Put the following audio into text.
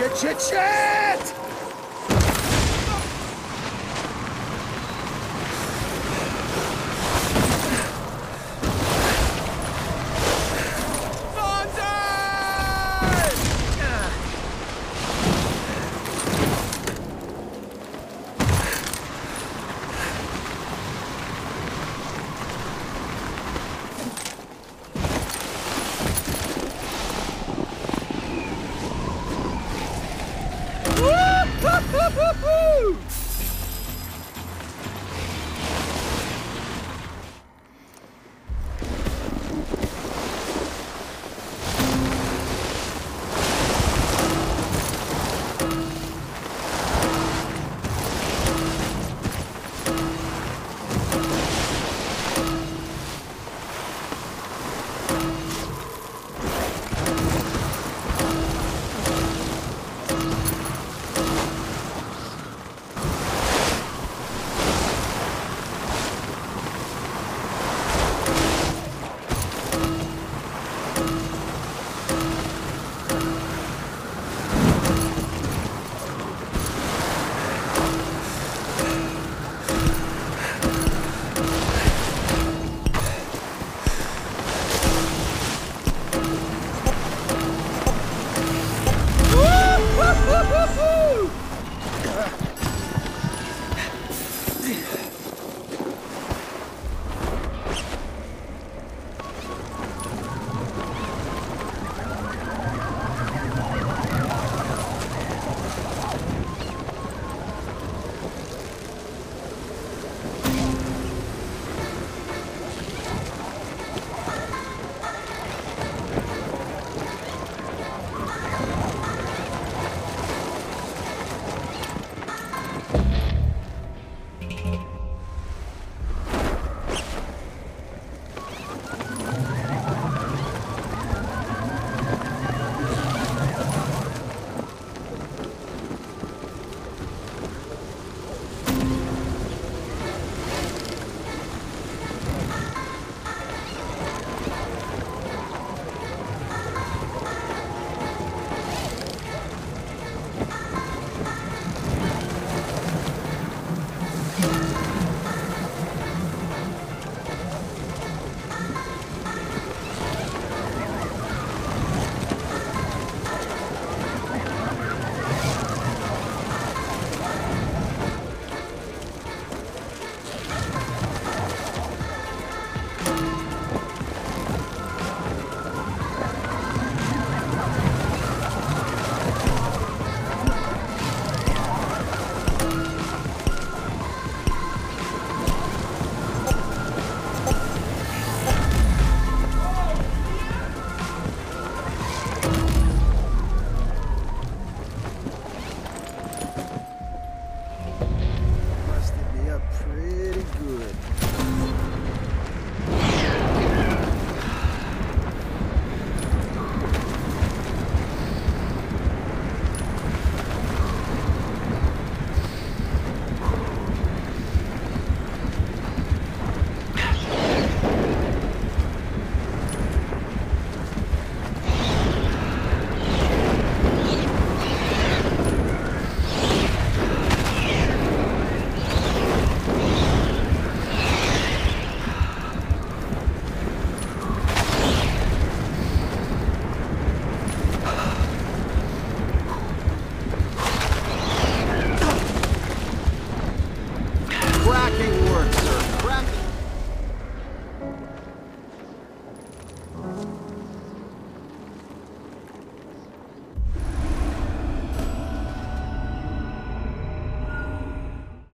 Ch-ch-ch-ch-ch!